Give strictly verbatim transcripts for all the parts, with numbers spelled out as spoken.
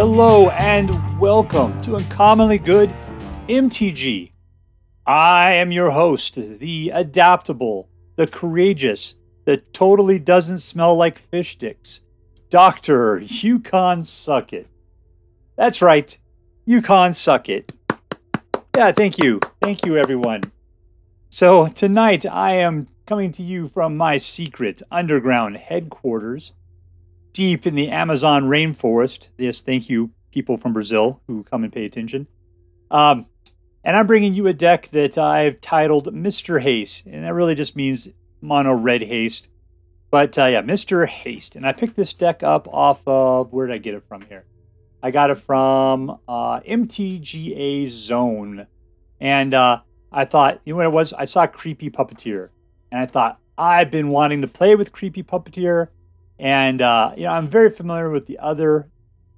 Hello and welcome to Uncommonly Good M T G. I am your host, the adaptable, the courageous, the totally doesn't smell like fish sticks, Doctor Yukon Suck It. That's right, Yukon Suck It. Yeah, thank you. Thank you, everyone. So tonight I am coming to you from my secret underground headquarters, deep in the Amazon rainforest. Yes, thank you, people from Brazil who come and pay attention. Um, and I'm bringing you a deck that I've titled Mister Haste, and that really just means mono red haste. But uh, yeah, Mister Haste. And I picked this deck up off of, where did I get it from here? I got it from uh, M T G A Zone. And uh, I thought, you know what it was? I saw Creepy Puppeteer. And I thought, I've been wanting to play with Creepy Puppeteer. And, uh, you know, I'm very familiar with the other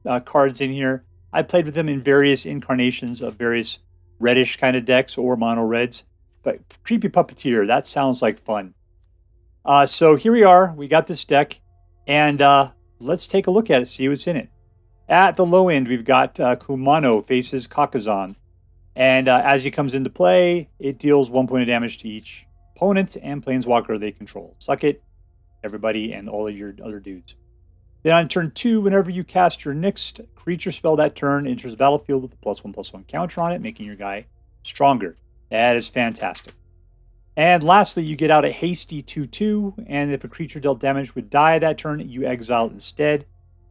uh, cards in here. I played with them in various incarnations of various reddish kind of decks or mono reds. But Creepy Puppeteer, that sounds like fun. Uh, so here we are. We got this deck. And uh, let's take a look at it, see what's in it. At the low end, we've got uh, Kumano Faces Kakkazan. And uh, as he comes into play, it deals one point of damage to each opponent and planeswalker they control. Suck it, everybody, and all of your other dudes. Then on turn two, whenever you cast your next creature spell that turn, enters the battlefield with a plus one, plus one counter on it, making your guy stronger. That is fantastic. And lastly, you get out a hasty two two, and if a creature dealt damage would die that turn, you exile it instead.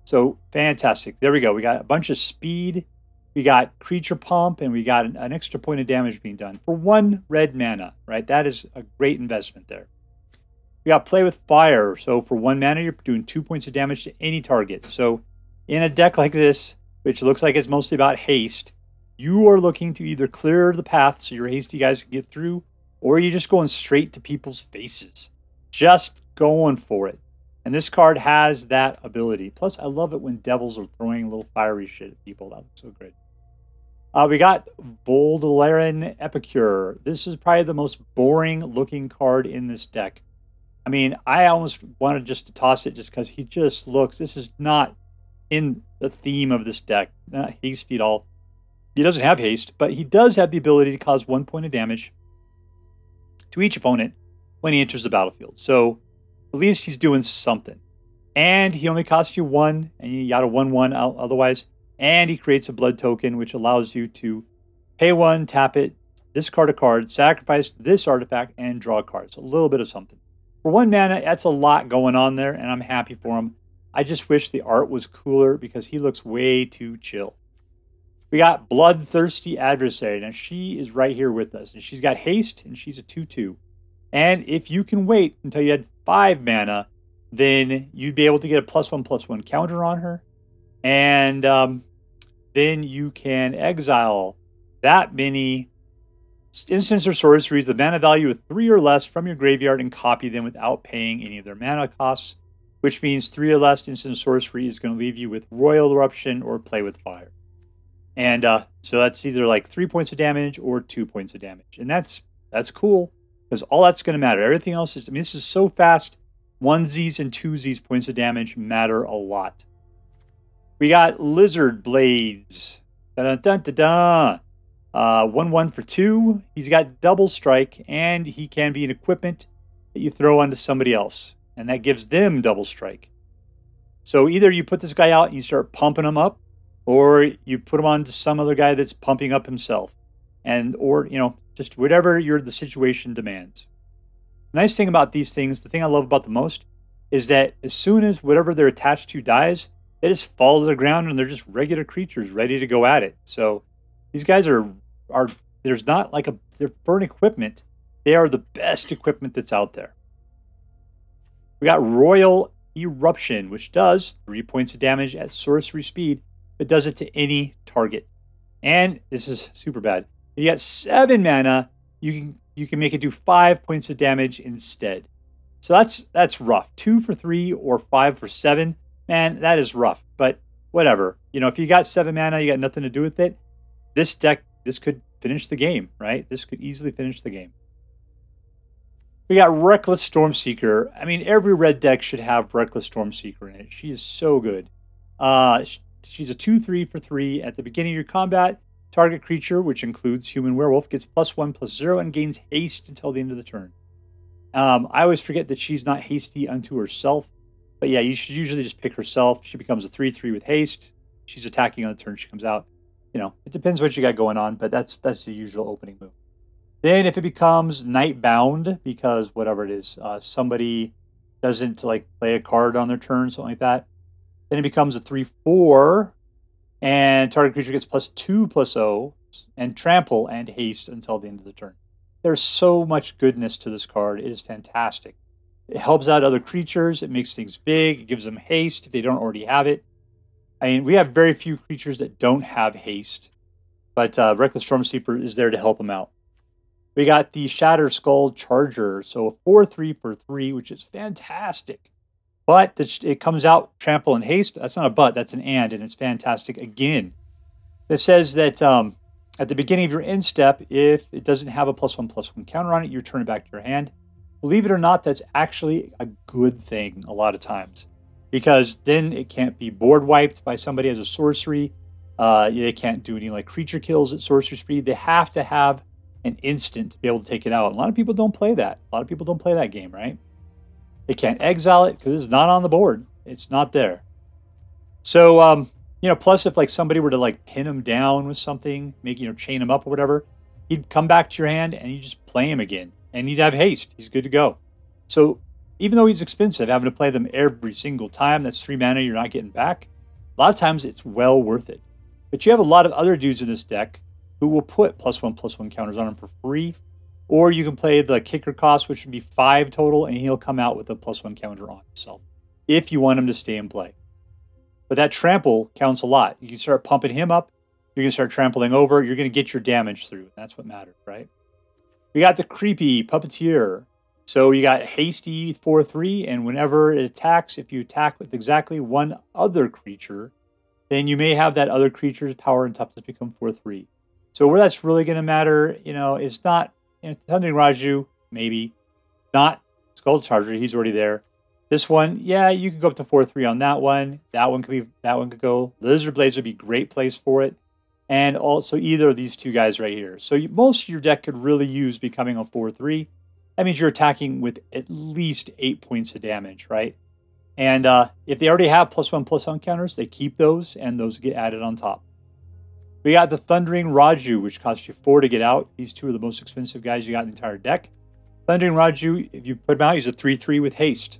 So fantastic. There we go. We got a bunch of speed, we got creature pump, and we got an, an extra point of damage being done for one red mana, right? That is a great investment there. We got Play with Fire, so for one mana, you're doing two points of damage to any target. So in a deck like this, which looks like it's mostly about haste, you are looking to either clear the path so your hasty guys can get through, or you're just going straight to people's faces. Just going for it. And this card has that ability. Plus, I love it when devils are throwing little fiery shit at people. That looks so great. Uh, we got Voldaren Epicure. This is probably the most boring-looking card in this deck. I mean, I almost wanted just to toss it just because he just looks. This is not in the theme of this deck. Not hasty at all. He doesn't have haste, but he does have the ability to cause one point of damage to each opponent when he enters the battlefield. So at least he's doing something. And he only costs you one, and you got a one one otherwise. And he creates a blood token, which allows you to pay one, tap it, discard a card, sacrifice this artifact, and draw a card. So a little bit of something. For one mana, that's a lot going on there, and I'm happy for him. I just wish the art was cooler because he looks way too chill. We got Bloodthirsty Adversary. Now, she is right here with us, and she's got haste, and she's a two two. And if you can wait until you had five mana, then you'd be able to get a plus one, plus one counter on her. And um, then you can exile that many instants or sorceries, the mana value of three or less, from your graveyard and copy them without paying any of their mana costs, which means three or less instant sorcery is going to leave you with Roil Eruption or Play with Fire. And uh, so that's either like three points of damage or two points of damage. And that's that's cool because all that's going to matter. Everything else is, I mean, this is so fast. Onesies and twosies points of damage matter a lot. We got Lizard Blades. Da-da-da-da-da. Uh, one one for two. He's got double strike, and he can be an equipment that you throw onto somebody else, and that gives them double strike. So either you put this guy out and you start pumping him up, or you put him onto some other guy that's pumping up himself, and or you know just whatever your the situation demands. The nice thing about these things, the thing I love about the most, is that as soon as whatever they're attached to dies, they just fall to the ground and they're just regular creatures ready to go at it. So these guys are are there's not like a they're for an equipment. They are the best equipment that's out there. We got Roil Eruption, which does three points of damage at sorcery speed, but does it to any target. And this is super bad. If you got seven mana, you can you can make it do five points of damage instead. So that's that's rough. Two for three or five for seven. Man, that is rough. But whatever. You know, if you got seven mana, you got nothing to do with it. This deck, this could finish the game, right? This could easily finish the game. We got Reckless Stormseeker. I mean, every red deck should have Reckless Stormseeker in it. She is so good. Uh, she's a two three for three. At the beginning of your combat, target creature, which includes human werewolf, gets plus one, plus zero, and gains haste until the end of the turn. Um, I always forget that she's not hasty unto herself. But yeah, you should usually just pick herself. She becomes a three three with haste. She's attacking on the turn she comes out. You know, it depends what you got going on, but that's that's the usual opening move. Then if it becomes Nightbound, because whatever it is, uh, somebody doesn't like play a card on their turn, something like that, then it becomes a three four, and target creature gets plus two, plus zero, and trample and haste until the end of the turn. There's so much goodness to this card. It is fantastic. It helps out other creatures. It makes things big. It gives them haste if they don't already have it. I mean, we have very few creatures that don't have haste, but uh, Reckless Stormseeker is there to help them out. We got the Shatterskull Charger, so a four three for three, which is fantastic. But it comes out trample and haste. That's not a but, that's an and, and it's fantastic again. It says that um, at the beginning of your end step, if it doesn't have a plus one, plus one counter on it, you return it back to your hand. Believe it or not, that's actually a good thing a lot of times, because then it can't be board wiped by somebody as a sorcery. Uh, they can't do any like creature kills at sorcery speed. They have to have an instant to be able to take it out. A lot of people don't play that. A lot of people don't play that game, right? They can't exile it because it's not on the board. It's not there. So, um, you know, plus if like somebody were to like pin him down with something, make, you know, chain him up or whatever, he'd come back to your hand and you just play him again. And he'd have haste. He's good to go. So even though he's expensive, having to play them every single time, that's three mana you're not getting back. A lot of times it's well worth it. But you have a lot of other dudes in this deck who will put plus one, plus one counters on him for free. Or you can play the kicker cost, which would be five total, and he'll come out with a plus one counter on himself if you want him to stay in play. But that trample counts a lot. You can start pumping him up. You're going to start trampling over. You're going to get your damage through. That's what matters, right? We got the Creepy Puppeteer. So you got hasty four three, and whenever it attacks, if you attack with exactly one other creature, then you may have that other creature's power and toughness become four three. So where that's really going to matter, you know, it's not, you know, Thundering Raiju, maybe, not Skull Charger, he's already there. This one, yeah, you could go up to four three on that one. That one could be, that one could go. Lizard Blades would be a great place for it. And also either of these two guys right here. So you, most of your deck could really use becoming a four three. That means you're attacking with at least eight points of damage, right? And uh, if they already have plus one, plus one counters, they keep those, and those get added on top. We got the Thundering Raiju, which costs you four to get out. These two are the most expensive guys you got in the entire deck. Thundering Raiju, if you put him out, he's a three three with haste.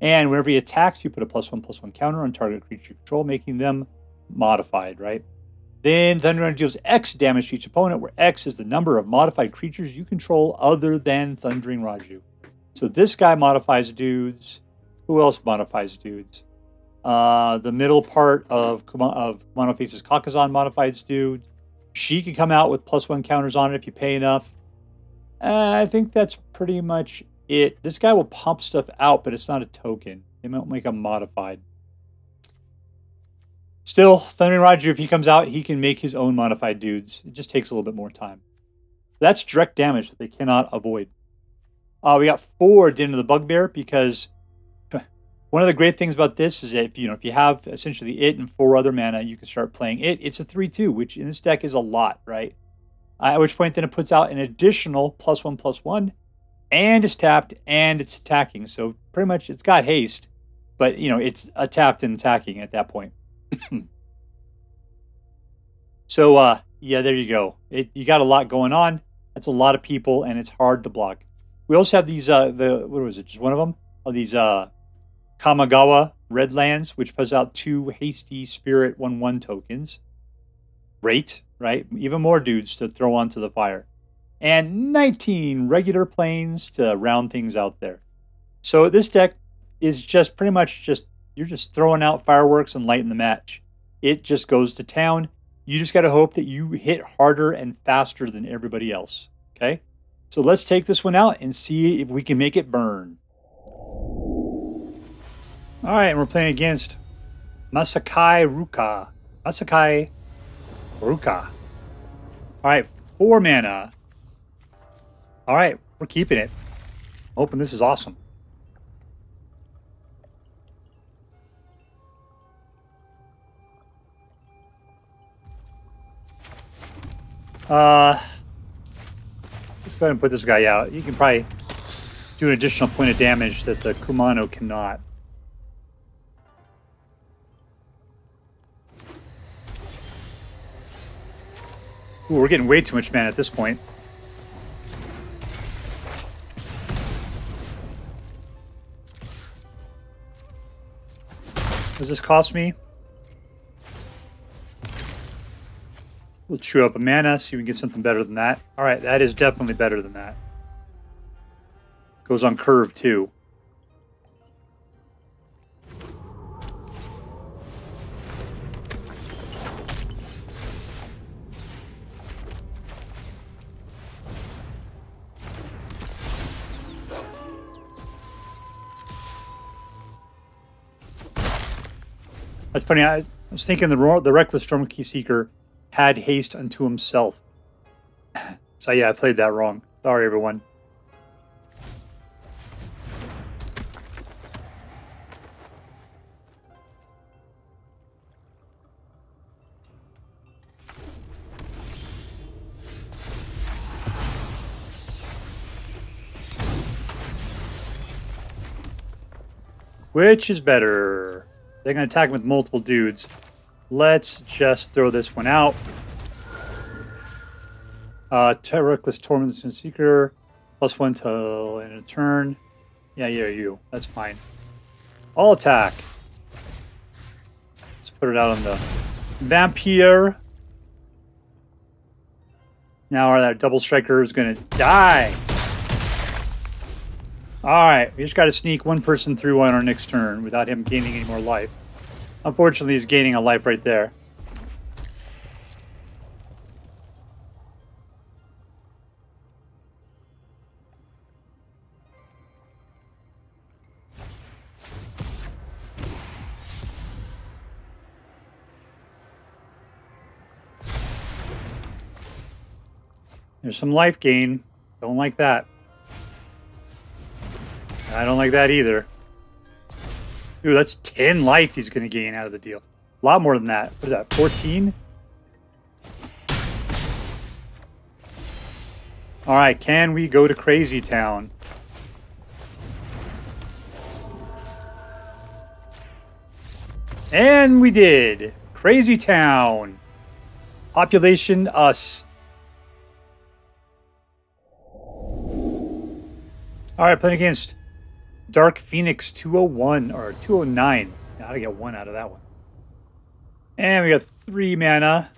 And whenever he attacks, you put a plus one, plus one counter on target creature you control, making them modified, right? Then Thundering Raiju deals X damage to each opponent, where X is the number of modified creatures you control other than Thundering Raiju. So this guy modifies dudes. Who else modifies dudes? Uh, the middle part of, Kuma of Kumano Faces Kakkazan modifies dude. She can come out with plus one counters on it if you pay enough. Uh, I think that's pretty much it. This guy will pump stuff out, but it's not a token. They might make him modified. Still, Thundering Raiju, if he comes out, he can make his own modified dudes. It just takes a little bit more time. That's direct damage that they cannot avoid. Uh, we got four Den of the Bugbear, because one of the great things about this is that if you, know, if you have essentially it and four other mana, you can start playing it. It's a three two, which in this deck is a lot, right? Uh, at which point then it puts out an additional plus one, plus one, and it's tapped, and it's attacking. So pretty much it's got haste, but you know it's a tapped and attacking at that point. So uh yeah, there you go. It, you got a lot going on. That's a lot of people, and it's hard to block. We also have these uh the what was it just one of them oh, these uh Kamigawa red lands, which puts out two hasty spirit one one tokens. Great, right? Even more dudes to throw onto the fire, and nineteen regular planes to round things out there. So this deck is just pretty much just you're just throwing out fireworks and lighting the match. It just goes to town. You just got to hope that you hit harder and faster than everybody else. Okay? So let's take this one out and see if we can make it burn. All right, and we're playing against Masakai Ruka. Masakai Ruka. All right, four mana. All right, we're keeping it. Hoping this is awesome. Uh, let's go ahead and put this guy out. You can probably do an additional point of damage that the Kumano cannot. Ooh, we're getting way too much mana at this point. Does this cost me? We'll chew up a mana, see if we can get something better than that. All right, that is definitely better than that. Goes on curve, too. That's funny. I was thinking the the Reckless Stormseeker had haste unto himself. So yeah, I played that wrong. Sorry, everyone. Which is better? They're going to attack with multiple dudes. Let's just throw this one out. Uh, Reckless Stormseeker. Plus one till in a turn. Yeah, yeah, you. That's fine. All attack. Let's put it out on the Vampire. Now our that double striker is going to die. Alright, we just got to sneak one person through on our next turn without him gaining any more life. Unfortunately, he's gaining a life right there. There's some life gain. Don't like that. I don't like that either. Dude, that's ten life he's going to gain out of the deal. A lot more than that. What is that, fourteen? All right, can we go to Crazy Town? And we did. Crazy Town. Population us. All right, playing against Dark Phoenix two oh one or two oh nine. I gotta get one out of that one. And we got three mana.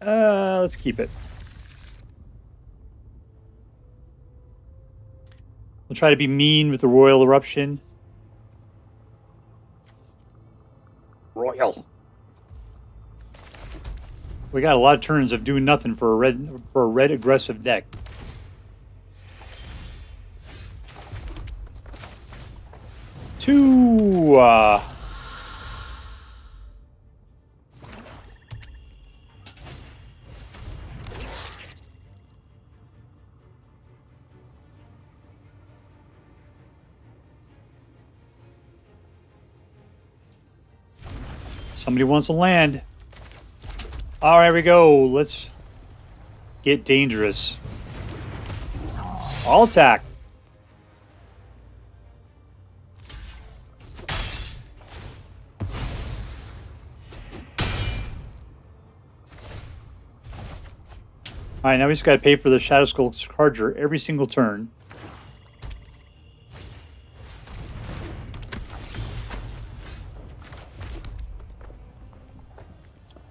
Uh, let's keep it. We'll try to be mean with the Roil Eruption. Roil. We got a lot of turns of doing nothing for a red for a red aggressive deck. Two. Uh, somebody wants a land. All right, here we go. Let's get dangerous. All attack. All right, now we just got to pay for the Shatterskull Charger every single turn.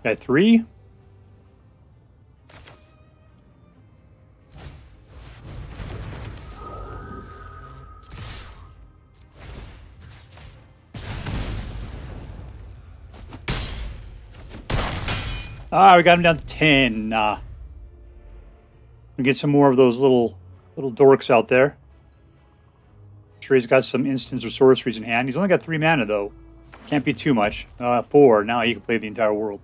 Got three. Ah, we got him down to ten. Uh, We get some more of those little little dorks out there. I'm sure he's got some instants or sorceries in hand. He's only got three mana though. Can't be too much. Uh, four. Now he can play the entire world.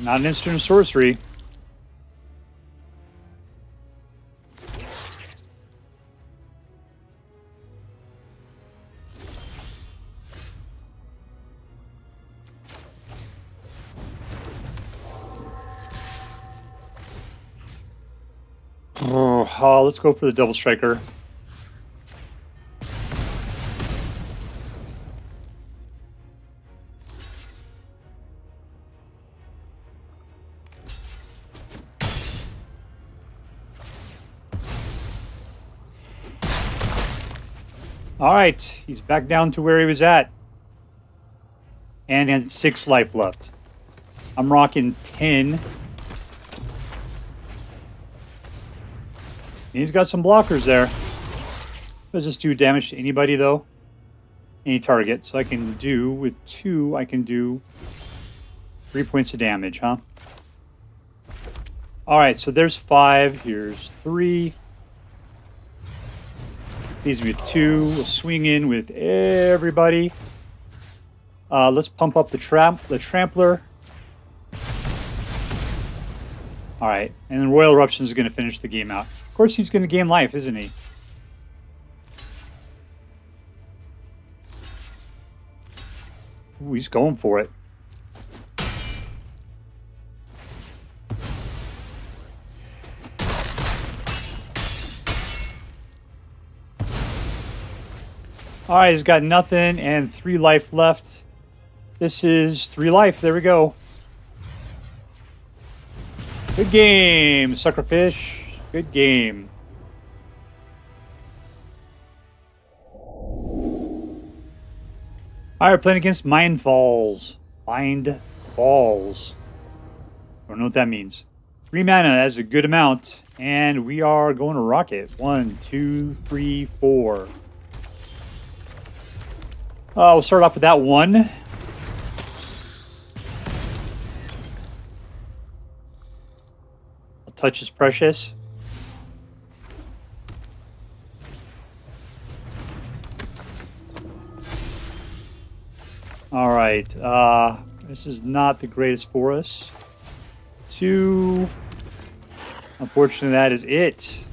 Not an instant or sorcery. Uh, let's go for the Double Striker. All right, he's back down to where he was at. And had six life left. I'm rocking ten. He's got some blockers there. Does this do damage to anybody though? Any target. So I can do, with two, I can do three points of damage, huh? All right, so there's five, here's three. These with two, we'll swing in with everybody. Uh, let's pump up the tramp, the trampler. All right, and then Roil Eruption is going to finish the game out. Of course, he's going to gain life, isn't he? Ooh, he's going for it. All right, he's got nothing and three life left. This is three life. There we go. Good game, suckerfish. Good game. All right, we're playing against Mind Falls. Mind Falls. I don't know what that means. Three mana, that's a good amount. And we are going to rock it. One, two, three, four. Uh, we'll start off with that one. A touch is precious. All right. Uh, this is not the greatest for us. Two. Unfortunately, that is it.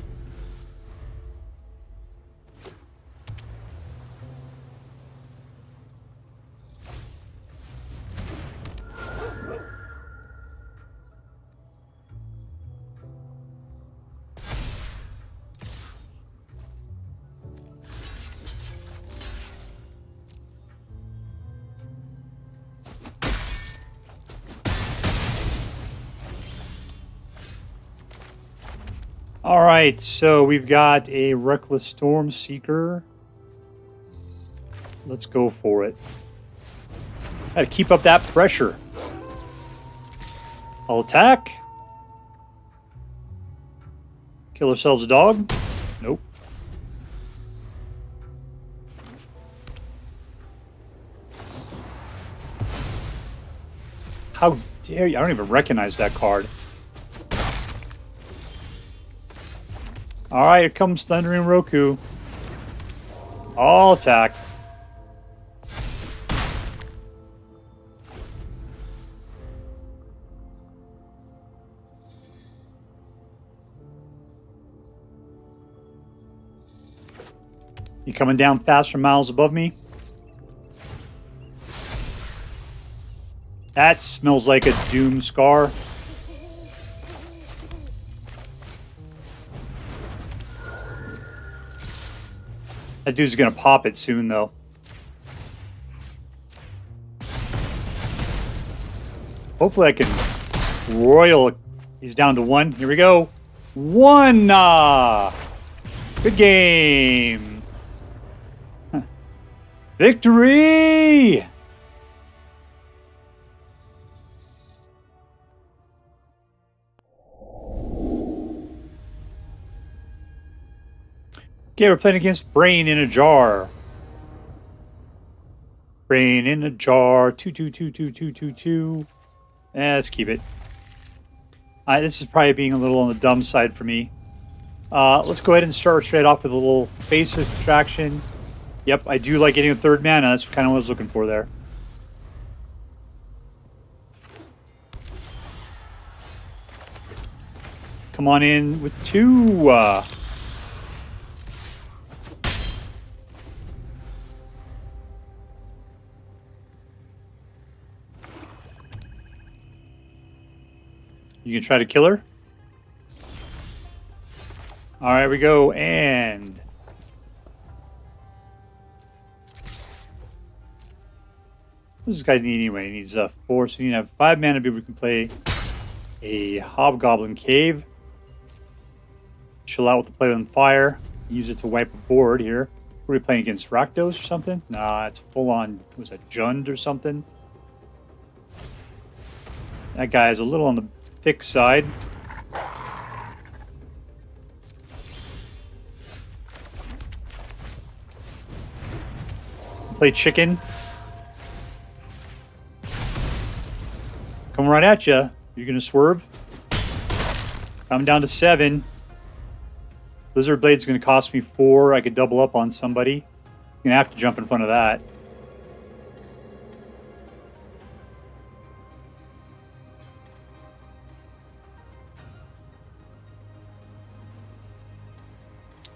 All right, so we've got a Reckless Stormseeker. Let's go for it. Gotta keep up that pressure. I'll attack. Kill ourselves a dog. Nope. How dare you? I don't even recognize that card. All right, here comes Thundering Roku. All attack. You coming down fast from miles above me? That smells like a doom scar. That dude's gonna pop it soon, though. Hopefully I can Roil. He's down to one. Here we go. One! Uh, good game! Huh. Victory! Okay, we're playing against Brain in a Jar. Brain in a Jar. Two, two, two, two, two, two, two. Eh, let's keep it. All right, this is probably being a little on the dumb side for me. Uh, let's go ahead and start straight off with a little face subtraction. Yep, I do like getting a third mana. That's kind of what I was looking for there. Come on in with two. Uh, You can try to kill her. All right, we go and what does this guy need anyway? He needs a four, so you need to have five mana before we can play a Hobgoblin Cave. Chill out with the Play with Fire. Use it to wipe a board here. Were we playing against Rakdos or something? Nah, it's full on, was that Jund or something? That guy is a little on the thick side. Play chicken. Come right at you. You're gonna swerve. I'm down to seven. Lizard Blade's gonna cost me four. I could double up on somebody. You're gonna have to jump in front of that.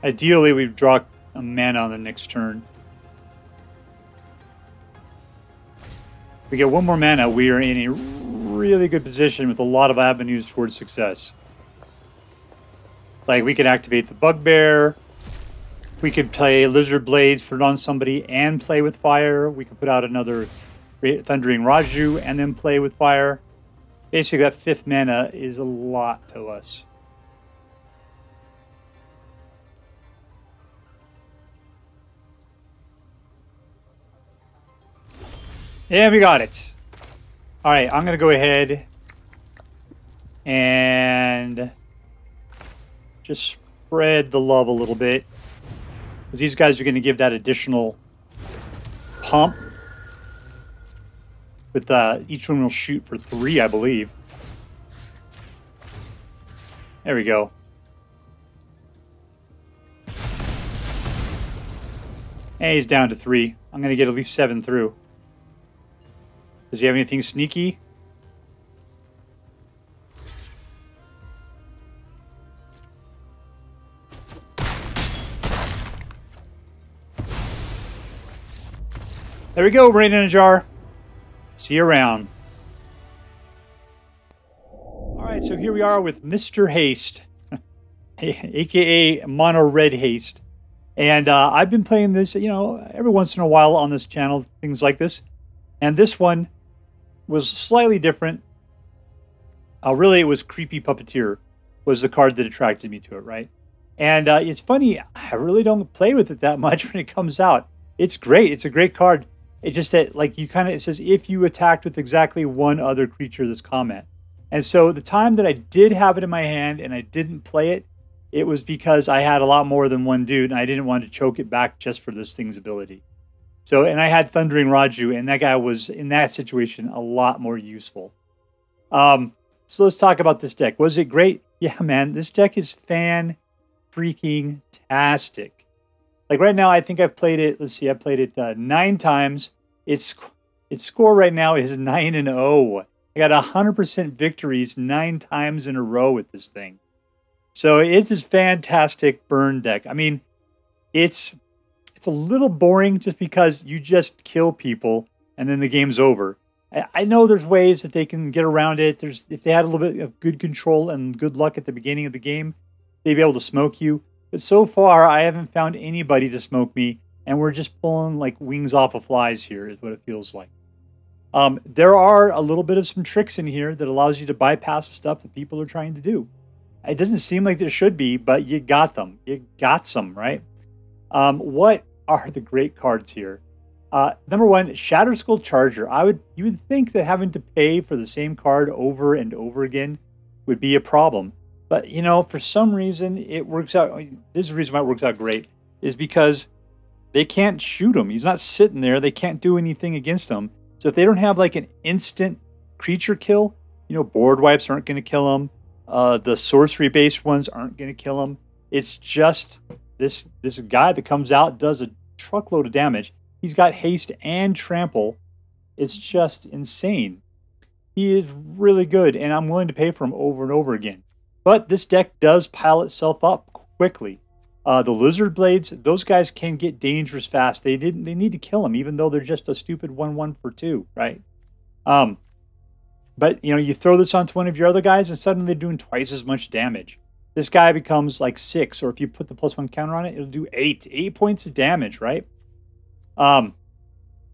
Ideally, we draw a mana on the next turn. If we get one more mana, we are in a really good position with a lot of avenues towards success. Like, we could activate the Bugbear. We could play Lizard Blades, put it on somebody, and Play with Fire. We could put out another Thundering Raiju and then Play with Fire. Basically, that fifth mana is a lot to us. And we got it. All right, I'm going to go ahead and just spread the love a little bit, because these guys are going to give that additional pump. With uh, each one will shoot for three, I believe. There we go. And he's down to three. I'm going to get at least seven through. Does he have anything sneaky? There we go, Brain in a Jar. See you around. All right, so here we are with Mister Haste, A K A Mono Red Haste. And uh, I've been playing this, you know, every once in a while on this channel, things like this. And this one was slightly different. Uh, really, it was Creepy Puppeteer was the card that attracted me to it, right? And uh, it's funny, I really don't play with it that much when it comes out. It's great. It's a great card. It just that, like, you kind of, it says if you attacked with exactly one other creature, this comment. And so the time that I did have it in my hand and I didn't play it, it was because I had a lot more than one dude and I didn't want to choke it back just for this thing's ability. So, and I had Thundering Raiju, and that guy was, in that situation, a lot more useful. Um, so let's talk about this deck. Was it great? Yeah, man, this deck is fan-freaking-tastic. Like right now, I think I've played it, let's see, I've played it uh, nine times. Its, its score right now is nine and oh. I got one hundred percent victories nine times in a row with this thing. So it's this fantastic burn deck. I mean, it's, it's a little boring just because you just kill people and then the game's over. I, I know there's ways that they can get around it. There's, if they had a little bit of good control and good luck at the beginning of the game, they'd be able to smoke you. But so far, I haven't found anybody to smoke me, and we're just pulling like wings off of flies here is what it feels like. Um, there are a little bit of some tricks in here that allows you to bypass stuff that people are trying to do. It doesn't seem like there should be, but you got them. You got some, right? Um, what are the great cards here? Uh, number one, Shatterskull Charger. I would, you would think that having to pay for the same card over and over again would be a problem. But, you know, for some reason, it works out. This is the reason why it works out great, is because they can't shoot him. He's not sitting there. They can't do anything against him. So if they don't have, like, an instant creature kill, you know, board wipes aren't going to kill him. Uh, the sorcery-based ones aren't going to kill him. It's just this, this guy that comes out, does a truckload of damage. He's got haste and trample. It's just insane. He is really good, and I'm willing to pay for him over and over again. But this deck does pile itself up quickly. Uh, the Lizard Blades, those guys can get dangerous fast. They didn't. They need to kill them, even though they're just a stupid one one for two, right? Um, but, you know, you throw this onto one of your other guys, and suddenly they're doing twice as much damage. This guy becomes like six, or if you put the plus one counter on it, it'll do eight. Eight points of damage, right? Um,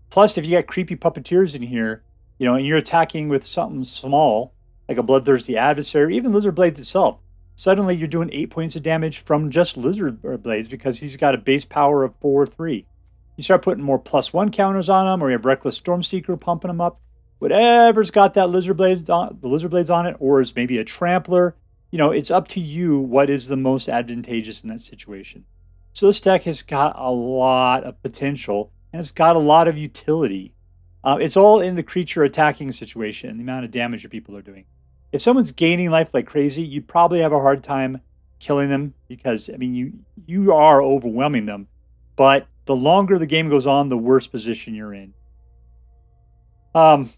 plus, if you got Creepy Puppeteers in here, you know, and you're attacking with something small, like a Bloodthirsty Adversary, even Lizard Blades itself, suddenly you're doing eight points of damage from just Lizard Blades because he's got a base power of four or three. You start putting more plus one counters on him, or you have Reckless Stormseeker pumping him up. Whatever's got that Lizard Blades on, the Lizard Blades on it, or is maybe a Trampler. You know, it's up to you what is the most advantageous in that situation. So this deck has got a lot of potential, and it's got a lot of utility. Uh, it's all in the creature attacking situation and the amount of damage your people are doing. If someone's gaining life like crazy, you'd probably have a hard time killing them because, I mean, you, you are overwhelming them. But the longer the game goes on, the worse position you're in. Um,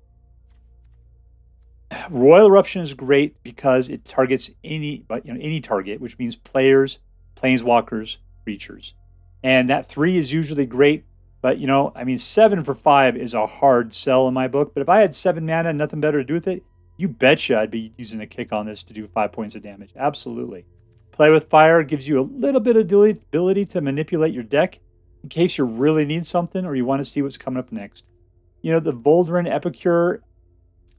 Roil Eruption is great because it targets any, you know, any target, which means players, planeswalkers, creatures. And that three is usually great. But, you know, I mean, seven for five is a hard sell in my book. But if I had seven mana and nothing better to do with it, you betcha I'd be using a kick on this to do five points of damage. Absolutely. Play with Fire gives you a little bit of ability to manipulate your deck in case you really need something or you want to see what's coming up next. You know, the Voldaren Epicure,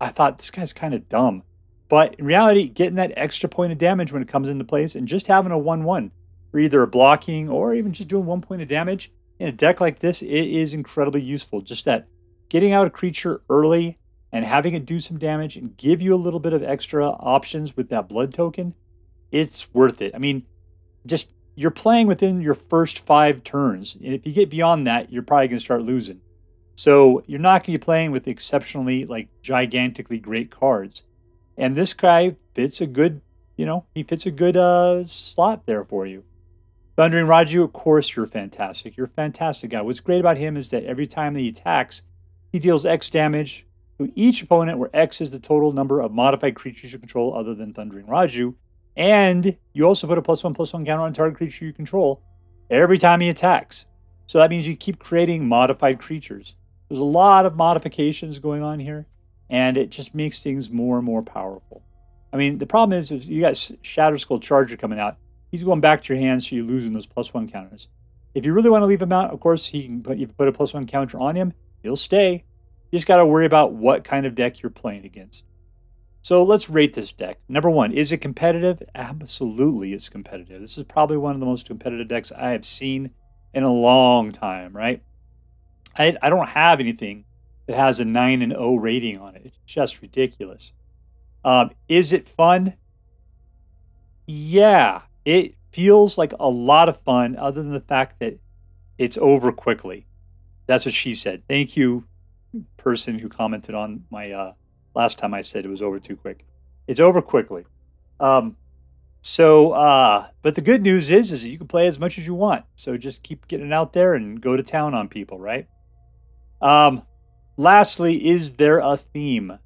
I thought this guy's kind of dumb. But in reality, getting that extra point of damage when it comes into place and just having a one one for either blocking or even just doing one point of damage, in a deck like this, it is incredibly useful. Just that getting out a creature early and having it do some damage and give you a little bit of extra options with that blood token, it's worth it. I mean, just you're playing within your first five turns. And if you get beyond that, you're probably going to start losing. So you're not going to be playing with exceptionally, like, gigantically great cards. And this guy fits a good, you know, he fits a good uh, slot there for you. Thundering Raiju, of course, you're fantastic. You're a fantastic guy. What's great about him is that every time that he attacks, he deals X damage to each opponent, where X is the total number of modified creatures you control other than Thundering Raiju. And you also put a plus one, plus one counter on target creature you control every time he attacks. So that means you keep creating modified creatures. There's a lot of modifications going on here, and it just makes things more and more powerful. I mean, the problem is, is you got Shatterskull Charger coming out. He's going back to your hand, so you're losing those plus one counters. If you really want to leave him out, of course, he can put, you can put a plus one counter on him. He'll stay. You just got to worry about what kind of deck you're playing against. So let's rate this deck. Number one, is it competitive? Absolutely it's competitive. This is probably one of the most competitive decks I have seen in a long time, right? I, I don't have anything that has a nine and oh rating on it. It's just ridiculous. Um, is it fun? Yeah. It feels like a lot of fun, other than the fact that it's over quickly. That's what she said. Thank you, person who commented on my uh, last time I said it was over too quick. It's over quickly. Um, so, uh, but the good news is, is that you can play as much as you want. So just keep getting out there and go to town on people, right? Um, lastly, is there a theme?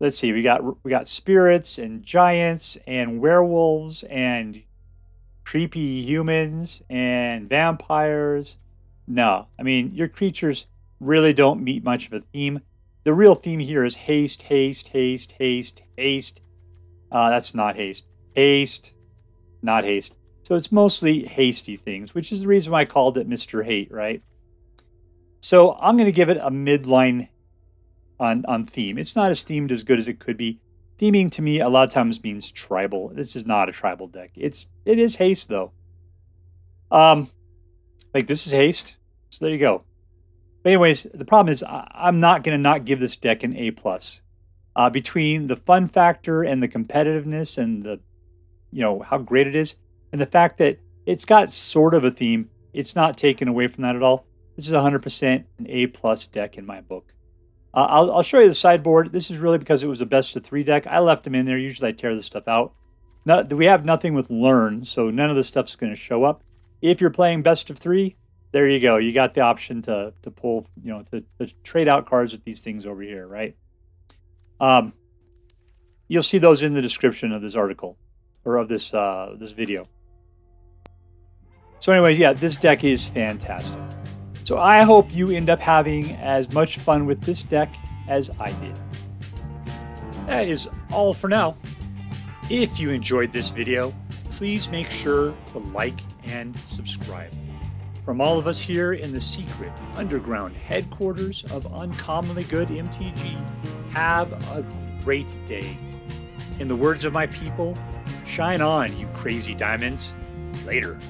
Let's see, we got we got spirits and giants and werewolves and creepy humans and vampires. No, I mean, your creatures really don't meet much of a theme. The real theme here is haste, haste, haste, haste, haste. Uh, that's not haste. Haste, not haste. So it's mostly hasty things, which is the reason why I called it Mister Hate, right? So I'm going to give it a midline On, on theme. It's not as themed as good as it could be. Theming to me a lot of times means tribal. This is not a tribal deck. It's it is haste though. Um, like this is haste. So there you go. But anyways, the problem is I, I'm not gonna not give this deck an A plus. Uh, between the fun factor and the competitiveness and the, you know, how great it is, and the fact that it's got sort of a theme, it's not taken away from that at all. This is one hundred percent an A plus deck in my book. Uh, I'll, I'll show you the sideboard. This is really because it was a best of three deck. I left them in there. Usually I tear this stuff out. Now, we have nothing with learn, so none of this stuff's going to show up. If you're playing best of three, there you go. You got the option to to pull, you know, to, to trade out cards with these things over here, right? Um, you'll see those in the description of this article or of this uh, this video. So, anyways, yeah, this deck is fantastic. So I hope you end up having as much fun with this deck as I did. That is all for now. If you enjoyed this video, please make sure to like and subscribe. From all of us here in the secret underground headquarters of Uncommonly Good M T G, have a great day. In the words of my people, shine on, you crazy diamonds. Later.